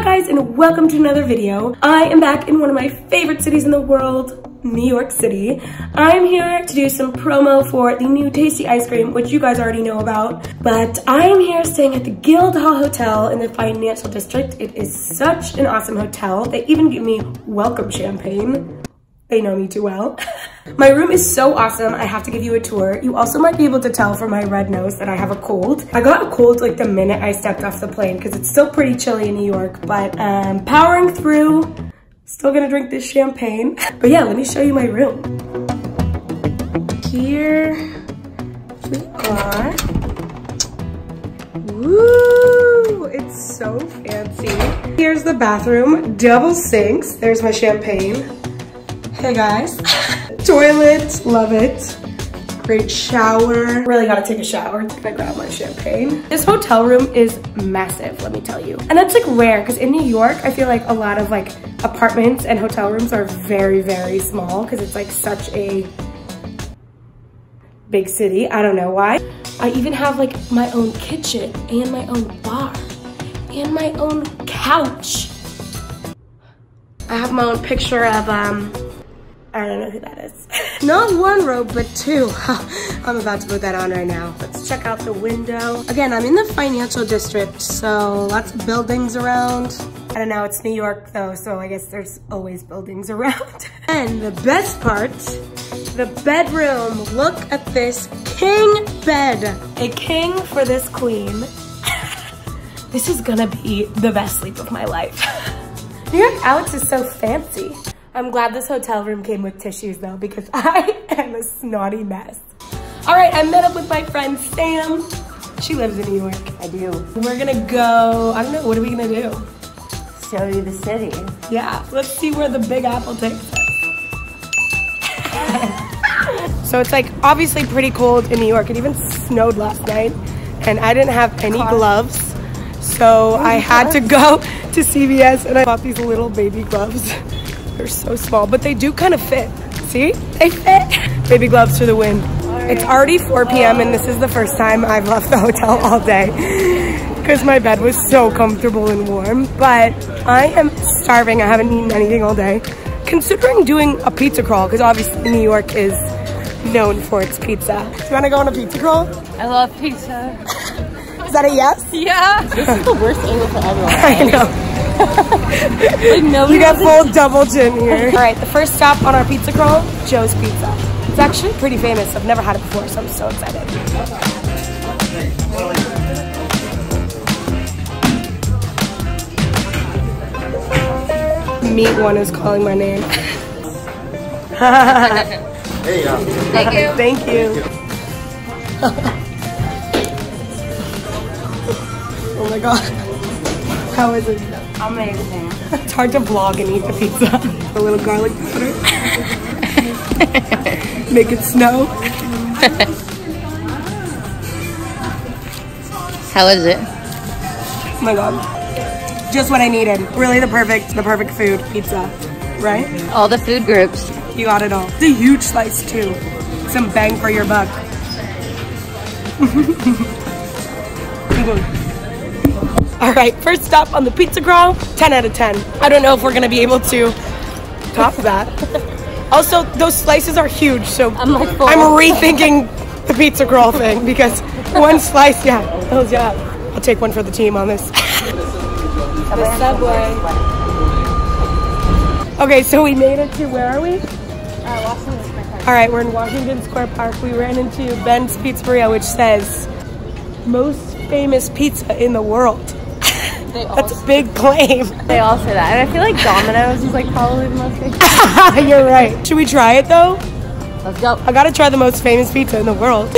Hi guys, and welcome to another video. I am back in one of my favorite cities in the world, New York City. I'm here to do some promo for the new Tasty ice cream, which you guys already know about, but I'm here staying at the Gild Hall Hotel in the Financial District. It is such an awesome hotel. They even give me welcome champagne. They know me too well. My room is so awesome, I have to give you a tour. You also might be able to tell from my red nose that I have a cold. I got a cold like the minute I stepped off the plane because it's still pretty chilly in New York, but powering through. Still gonna drink this champagne. But yeah, let me show you my room. Here we are. Woo, it's so fancy. Here's the bathroom, double sinks. There's my champagne. Hey guys. Toilet, love it. Great shower. Really gotta take a shower. I'm gonna grab my champagne. This hotel room is massive, let me tell you. And that's like rare, because in New York, I feel like a lot of like apartments and hotel rooms are very, very small because it's like such a big city. I don't know why. I even have like my own kitchen and my own bar and my own couch. I have my own picture of, I don't know who that is. Not one robe, but two. I'm about to put that on right now. Let's check out the window. Again, I'm in the Financial District, so lots of buildings around. I don't know, it's New York though, so I guess there's always buildings around. And the best part, the bedroom. Look at this king bed. A king for this queen. This is gonna be the best sleep of my life. New York Alex is so fancy. I'm glad this hotel room came with tissues though, because I am a snotty mess. All right, I met up with my friend Sam. She lives in New York. I do. We're gonna go, I don't know, what are we gonna do? Show you the city. Yeah, let's see where the Big Apple takes us. So it's like obviously pretty cold in New York. It even snowed last night and I didn't have any gloves. So I had to go to CVS and I bought these little baby gloves. They're so small, but they do kind of fit. See? They fit. Baby gloves for the win. Right. It's already 4 p.m. and this is the first time I've left the hotel all day because my bed was so comfortable and warm, but I am starving. I haven't eaten anything all day. Considering doing a pizza crawl, because obviously New York is known for its pizza. Do you want to go on a pizza crawl? I love pizza. Is that a yes? Yeah. This is the worst angle for everyone. I know. Like you got full double chin here. All right, the first stop on our pizza crawl, Joe's Pizza. It's actually pretty famous. I've never had it before, so I'm so excited. Meat one is calling my name. There you go. Thank you. Thank you. Oh my god. How is it? Amazing. It's hard to vlog and eat the pizza. A little garlic powder. Make it snow. How is it? Oh my god. Just what I needed. Really the perfect food, pizza. Right? All the food groups. You got it all. It's a huge slice too. Some bang for your buck. All right, first stop on the pizza crawl, 10 out of 10. I don't know if we're gonna be able to top that. Also, those slices are huge, so I'm rethinking the pizza crawl thing because one slice, yeah, oh yeah. I'll take one for the team on this. The subway. Okay, so we made it to, where are we? Washington Square Park. All right, we're in Washington Square Park. We ran into Ben's Pizzeria, which says, most famous pizza in the world. That's a big claim. They all say that. And I feel like Domino's is like probably the most famous. You're right. Should we try it though? Let's go. I gotta try the most famous pizza in the world.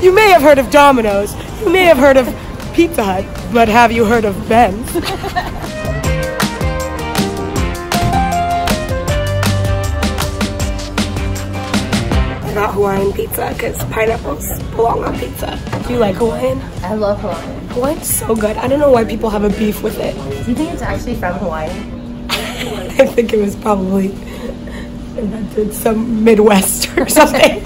You may have heard of Domino's. You may have heard of Pizza Hut. But have you heard of Ben's? I got Hawaiian pizza because pineapples belong on pizza. Do you like Hawaiian? I love Hawaiian. Hawaiian's so good. I don't know why people have a beef with it. Do you think it's actually from Hawaii? I think it was probably invented some Midwest or something.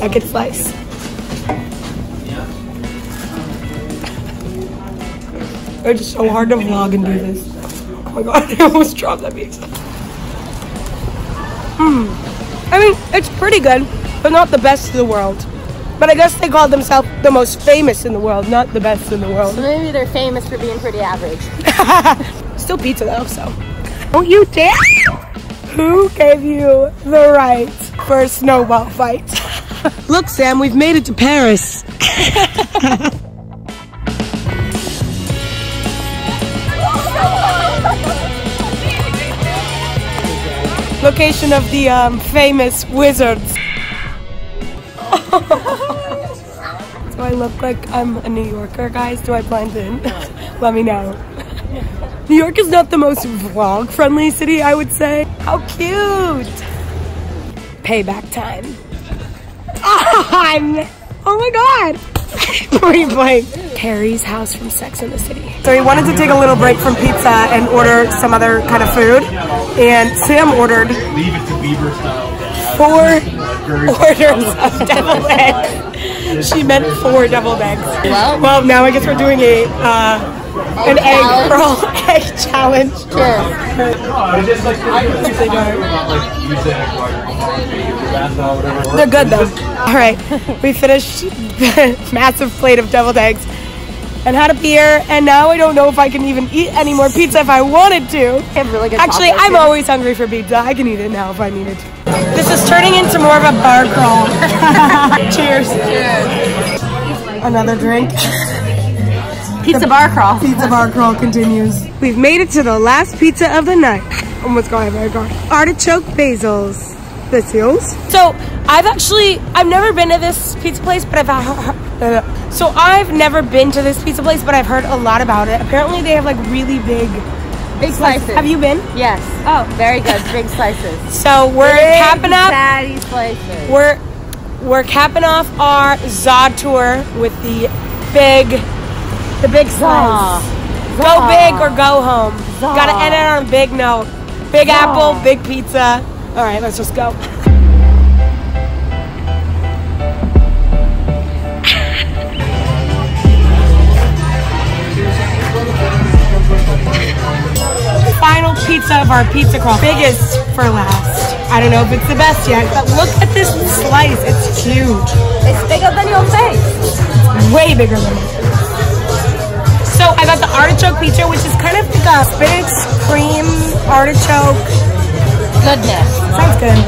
Second slice. It's just so hard to vlog and do this. Oh my god, I almost dropped that pizza. I mean, it's pretty good, but not the best in the world. But I guess they call themselves the most famous in the world, not the best in the world. So maybe they're famous for being pretty average. Still pizza though, so. Don't you dare! Who gave you the right for a snowball fight? Look, Sam, we've made it to Paris. Location of the famous wizards. Do I look like I'm a New Yorker, guys? Do I blend in? Let me know. New York is not the most vlog-friendly city, I would say. How cute! Payback time. Oh my god! Point blank. Carrie's house from Sex in the City. So we wanted to take a little break from pizza and order some other kind of food. And Sam ordered 4 orders of deviled eggs. She meant 4 deviled eggs. Well, now I guess we're doing a... an egg roll egg challenge. Sure. They're good though. All right, we finished massive plate of deviled eggs and had a beer, and now I don't know if I can even eat any more pizza if I wanted to. Really good. Actually, I'm always hungry for pizza. I can eat it now if I need it. This is turning into more of a bar crawl. Cheers. Cheers. Another drink. Pizza bar crawl. Pizza bar crawl continues. We've made it to the last pizza of the night. Almost got it very dark. Artichoke Basils. Basils. So I've never been to this pizza place, but I've heard a lot about it. Apparently they have like really big slices. Have you been? Yes. Oh, very good. Big slices. So we're capping off our Zod tour with the big slice. Go big or go home. Gotta end it on a big note. Big apple, big pizza. All right, let's just go. Final pizza of our pizza crawl. Biggest for last. I don't know if it's the best yet, but look at this slice. It's huge. It's bigger than your face. It's way bigger than me. So I got the artichoke pizza, which is kind of like a spinach, cream, artichoke. Goodness. Sounds good.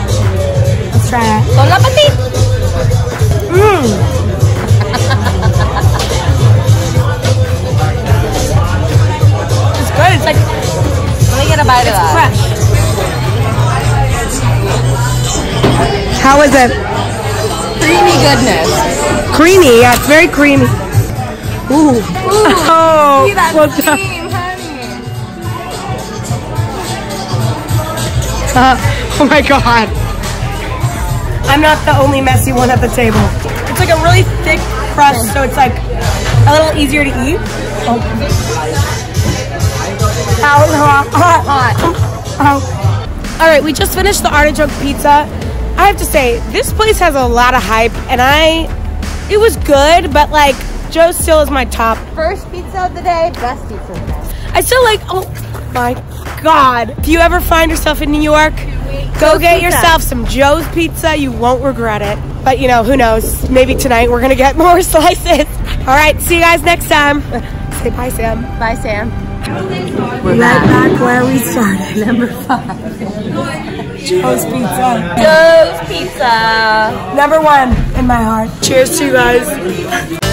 Let's try it. Bon appetit! Mmm. It's good. It's like, let me get a bite of that. It's fresh. How is it? Creamy goodness. Creamy, yeah, it's very creamy. Ooh. Ooh. Oh, see that cream, honey. Oh my god. I'm not the only messy one at the table. It's like a really thick crust, so it's like a little easier to eat. Oh. Ow, hot, hot, hot. Alright, we just finished the artichoke pizza. I have to say, this place has a lot of hype, and it was good, but like, Joe's still is my top. First pizza of the day, best pizza of the day. I still like, oh my god. If you ever find yourself in New York, go get yourself some Joe's Pizza. You won't regret it. But you know, who knows? Maybe tonight we're going to get more slices. All right, see you guys next time. Say bye, Sam. Bye, Sam. We're right back where we started, number 5. Joe's Pizza. Joe's Pizza. Number 1 in my heart. Cheers to you guys.